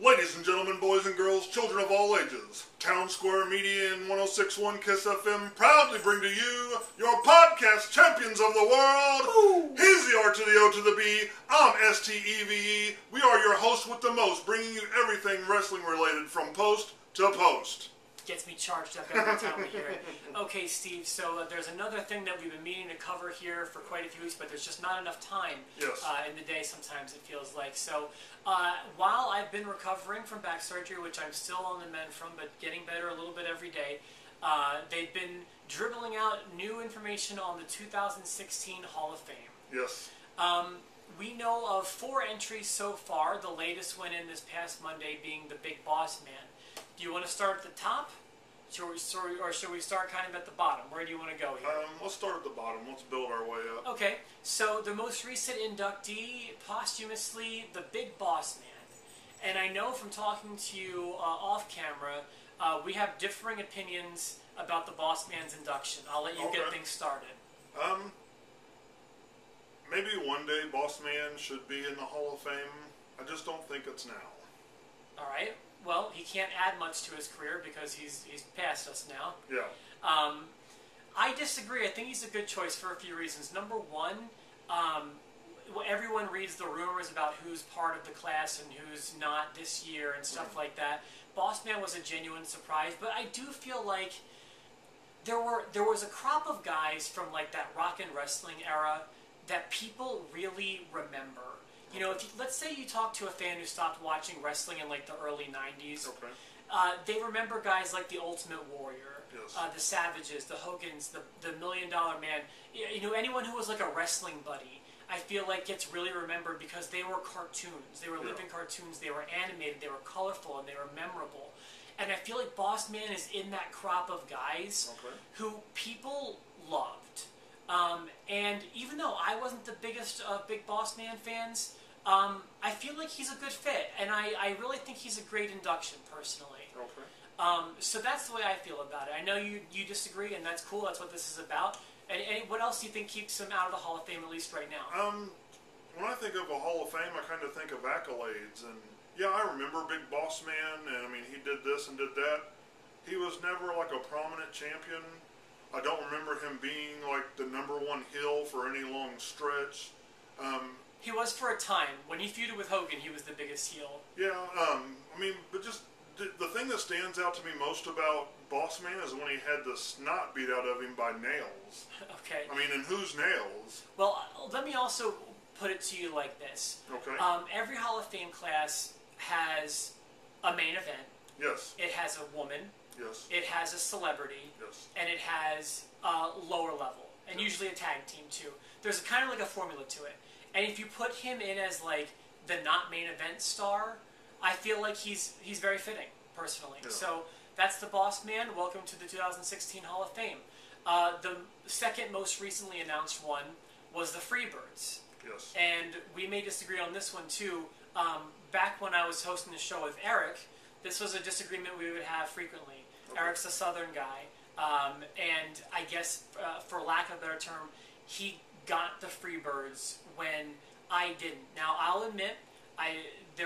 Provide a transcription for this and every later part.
Ladies and gentlemen, boys and girls, children of all ages, Town Square Media and 1061 Kiss FM proudly bring to you your podcast champions of the world. Ooh. He's the R to the O to the B. I'm STEVE. We are your hosts with the most, bringing you everything wrestling related from post to post. Gets me charged up every time we hear it. Okay, Steve, so there's another thing that we've been meaning to cover here for quite a few weeks, but there's just not enough time in the day sometimes, it feels like. So while I've been recovering from back surgery, which I'm still on the mend from, but getting better a little bit every day, they've been dribbling out new information on the 2016 Hall of Fame. Yes. We know of 4 entries so far, the latest one in this past Monday being the Big Boss Man. Do you want to start at the top, or should we start kind of at the bottom? Where do you want to go here? Let's start at the bottom. Let's build our way up. Okay, so the most recent inductee, posthumously, the Big Boss Man. And I know from talking to you off camera, we have differing opinions about the Boss Man's induction. I'll let you get things started. Maybe one day Boss Man should be in the Hall of Fame. I just don't think it's now. All right. Well, he can't add much to his career because he's past us now. Yeah. I disagree. I think he's a good choice for a few reasons. Number one, everyone reads the rumors about who's part of the class and who's not this year and stuff like that. Boss Man was a genuine surprise, but I do feel like there was a crop of guys from like that rock and wrestling era that people really remember. You know, if you, let's say you talk to a fan who stopped watching wrestling in, like, the early 90s. Okay. They remember guys like the Ultimate Warrior, the Savages, the Hogans, the Million Dollar Man. You know, anyone who was, like, a wrestling buddy, I feel like gets really remembered because they were cartoons. They were living cartoons. They were animated. They were colorful, and they were memorable. And I feel like Boss Man is in that crop of guys who people loved. And even though I wasn't the biggest of Big Boss Man fans, I feel like he's a good fit, and I really think he's a great induction, personally. Okay. So that's the way I feel about it. I know you disagree, and that's cool. That's what this is about. And what else do you think keeps him out of the Hall of Fame, at least right now? When I think of a Hall of Fame, I kind of think of accolades. And, yeah, I remember Big Boss Man, and, I mean, he did this and did that. He was never, like, a prominent champion. I don't remember him being, like, the #1 heel for any long stretch. He was for a time. When he feuded with Hogan, he was the biggest heel. Yeah, I mean, but just the thing that stands out to me most about Boss Man is when he had the snot beat out of him by nails. Okay. I mean, and whose nails? Well, let me also put it to you like this. Okay. Every Hall of Fame class has a main event. Yes. It has a woman. Yes. It has a celebrity. Yes. And it has a lower level. And usually a tag team, too. There's kind of like a formula to it. And if you put him in as, like, the not-main event star, I feel like he's very fitting, personally. Yeah. So that's the Boss Man. Welcome to the 2016 Hall of Fame. The second most recently announced one was the Freebirds. Yes. And we may disagree on this one, too. Back when I was hosting the show with Eric, this was a disagreement we would have frequently. Okay. Eric's a Southern guy, and I guess, for lack of a better term, he got the Freebirds when I didn't. Now, I'll admit, they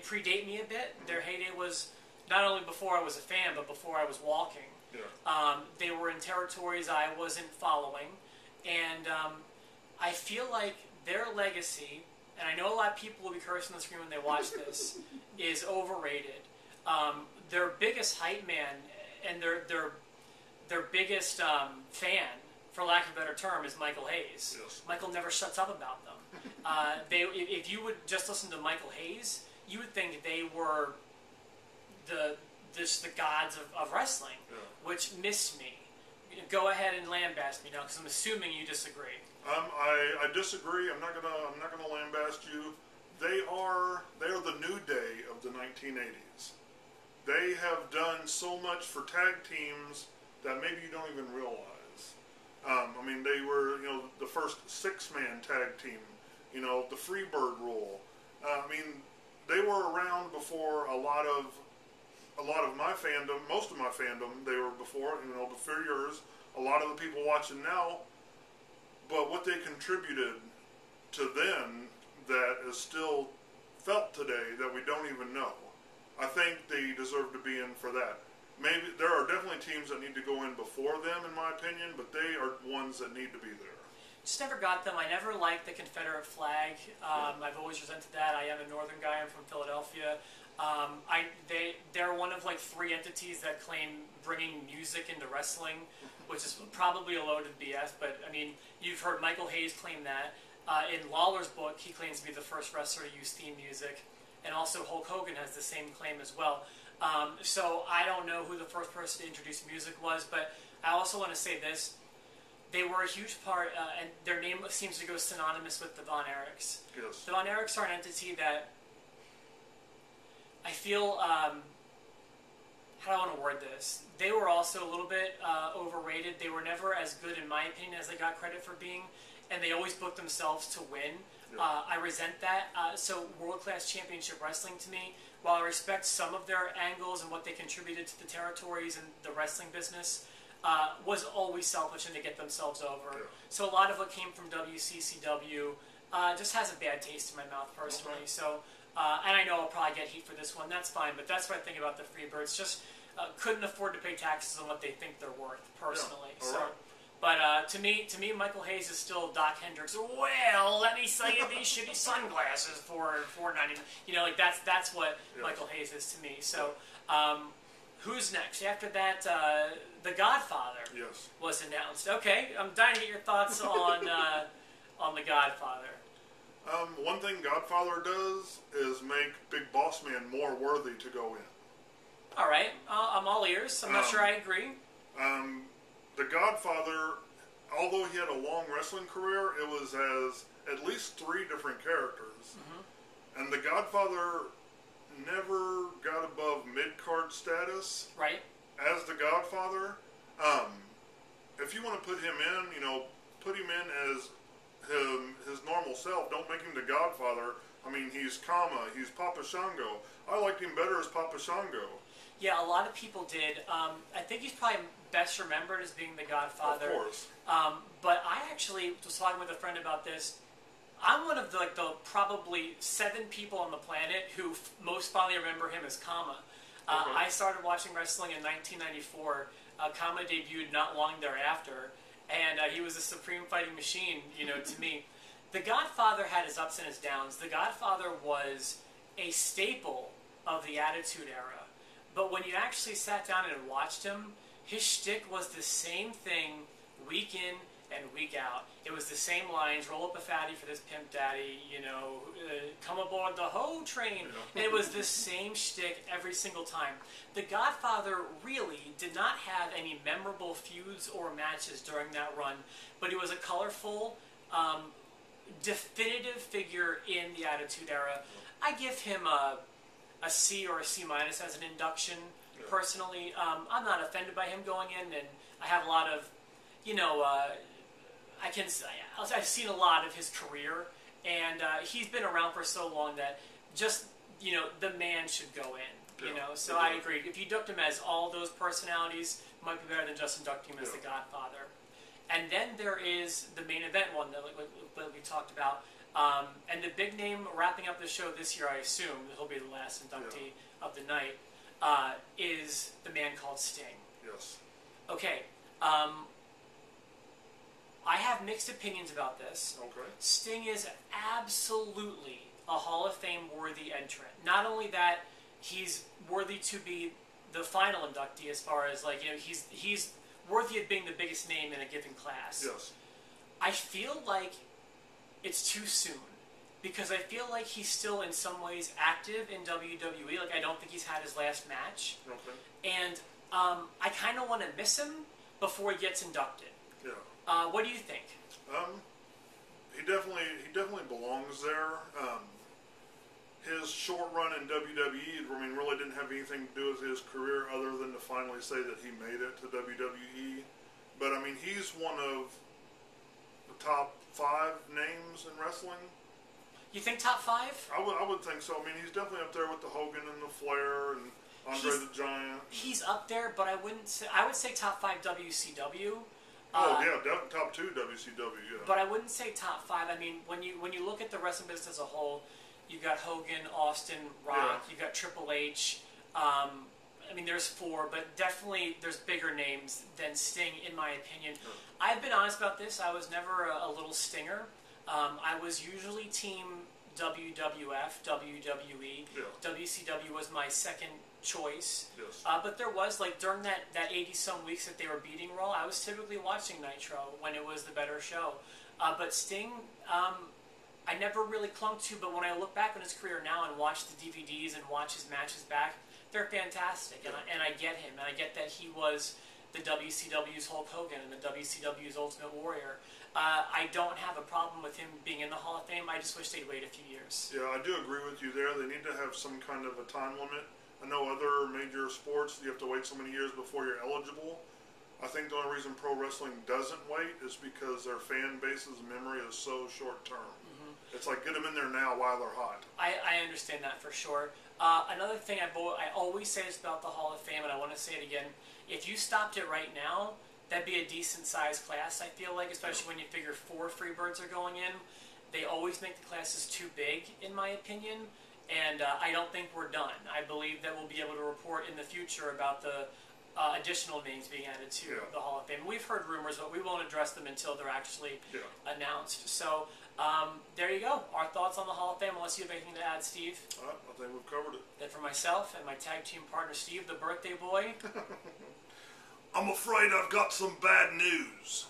predate me a bit. Their heyday was not only before I was a fan, but before I was walking. Yeah. They were in territories I wasn't following, and I feel like their legacy, and I know a lot of people will be cursing on the screen when they watch this, is overrated. Their biggest hype man and their biggest fan, for lack of a better term, is Michael Hayes. Yes. Michael never shuts up about them. If you would just listen to Michael Hayes, you would think they were the gods of wrestling, which missed me. Go ahead and lambaste me now, because I'm assuming you disagree. I disagree. I'm not gonna lambaste you. They are the new day of the 1980s. They have done so much for tag teams that maybe you don't even realize. I mean, they were, you know, the first 6-man tag team. You know, the Freebird rule. I mean, they were around before a lot of my fandom. Most of my fandom, they were before. You know, before yours. A lot of the people watching now. But what they contributed to then that is still felt today that we don't even know. I think they deserve to be in for that. Maybe there are definitely teams that need to go in before them, in my opinion, but they are ones that need to be there. Just never got them. I never liked the Confederate flag. I've always resented that. I am a northern guy. I'm from Philadelphia. They're one of like three entities that claim bringing music into wrestling, which is probably a load of BS, but I mean, you've heard Michael Hayes claim that. In Lawler's book, he claims to be the first wrestler to use theme music, and also Hulk Hogan has the same claim as well. So I don't know who the first person to introduce music was, but I also want to say this. They were a huge part, and their name seems to go synonymous with the Von Erichs. Yes. The Von Erichs are an entity that I feel, how do I want to word this? They were also a little bit overrated. They were never as good, in my opinion, as they got credit for being, and they always booked themselves to win. Yeah. I resent that. So world-class championship wrestling to me, while I respect some of their angles and what they contributed to the territories and the wrestling business, was always selfish and to get themselves over. Yeah. So a lot of what came from WCCW just has a bad taste in my mouth personally. Okay. So, and I know I'll probably get heat for this one, that's fine, but that's what I think about the Freebirds. Just couldn't afford to pay taxes on what they think they're worth personally. Yeah. So, right. But to me, Michael Hayes is still Doc Hendricks. Well, let me sell you these shitty sunglasses for $4.99. You know, like that's what yeah. Michael Hayes is to me. So. Who's next? After that, The Godfather yes. was announced. Okay, I'm dying to get your thoughts on The Godfather. One thing Godfather does is make Big Boss Man more worthy to go in. All right, I'm all ears. I'm not sure I agree. The Godfather, although he had a long wrestling career, it was as at least three different characters. Mm-hmm. And The Godfather never got above mid-card status right. as the Godfather. If you want to put him in, you know, put him in as his normal self. Don't make him the Godfather. I mean, he's Kama, he's Papa Shango. I liked him better as Papa Shango. Yeah, a lot of people did. I think he's probably best remembered as being the Godfather. Of course. But I actually was talking with a friend about this. I'm one of the, like, the probably 7 people on the planet who most fondly remember him as Kama. Okay. I started watching wrestling in 1994. Kama debuted not long thereafter, and he was a supreme fighting machine, you know, to me. The Godfather had his ups and his downs. The Godfather was a staple of the Attitude Era. But when you actually sat down and watched him, his shtick was the same thing week in and week out. It was the same lines, roll up a fatty for this pimp daddy, you know, come aboard the hoe train. Yeah. It was the same shtick every single time. The Godfather really did not have any memorable feuds or matches during that run, but he was a colorful, definitive figure in the Attitude Era. I give him a C or a C- as an induction, yeah. personally. I'm not offended by him going in, and I have a lot of, you know, I've seen a lot of his career, and he's been around for so long that just, you know, the man should go in, you yeah, know, so I agree. If you ducked him as all those personalities, it might be better than just inducting him yeah. as the Godfather. And then there is the main event one that we talked about, and the big name wrapping up the show this year, I assume, he'll be the last inductee yeah. of the night, is the man called Sting. Yes. Okay, I have mixed opinions about this. Okay. Sting is absolutely a Hall of Fame-worthy entrant. Not only that, he's worthy to be the final inductee as far as, like, you know, he's worthy of being the biggest name in a given class. Yes. I feel like it's too soon because I feel like he's still in some ways active in WWE. Like, I don't think he's had his last match. Okay. And I kind of want to miss him before he gets inducted. Yeah. What do you think? He definitely belongs there. His short run in WWE, I mean, really didn't have anything to do with his career other than to finally say that he made it to WWE. But I mean, he's one of the top 5 names in wrestling. You think top 5? I would think so. I mean, he's definitely up there with the Hogan and the Flair and Andre the Giant. He's up there, but I wouldn't say, I would say top 5 WCW. Oh yeah, top 2 WCW. Yeah. But I wouldn't say top 5. I mean, when you look at the wrestling business as a whole, You've got Hogan, Austin, Rock. Yeah. You've got Triple H. I mean, there's four, but definitely there's bigger names than Sting, in my opinion. Sure. I've been honest about this. I was never a little stinger. I was usually team WWF, WWE. Yeah. WCW was my second choice. Yes. But there was, like, during that 80-some weeks that they were beating Raw, I was typically watching Nitro when it was the better show. But Sting, I never really clung to, but when I look back on his career now and watch the DVDs and watch his matches back, they're fantastic, yeah. and I get him, and I get that he was the WCW's Hulk Hogan and the WCW's Ultimate Warrior. I don't have a problem with him being in the Hall of Fame. I just wish they'd wait a few years. Yeah, I do agree with you there. They need to have some kind of a time limit. I know other major sports, you have to wait so many years before you're eligible. I think the only reason pro wrestling doesn't wait is because their fan base's memory is so short-term. Mm-hmm. It's like, get them in there now while they're hot. I understand that for sure. Another thing I always say is about the Hall of Fame, and I want to say it again. If you stopped it right now, that'd be a decent-sized class, I feel like, especially when you figure 4 Freebirds are going in. They always make the classes too big, in my opinion, and I don't think we're done. I believe that we'll be able to report in the future about the additional names being added to yeah. the Hall of Fame. We've heard rumors, but we won't address them until they're actually yeah. announced. So there you go. Our thoughts on the Hall of Fame, unless you have anything to add, Steve. All right, I think we've covered it. Then for myself and my tag team partner, Steve, the birthday boy. I'm afraid I've got some bad news.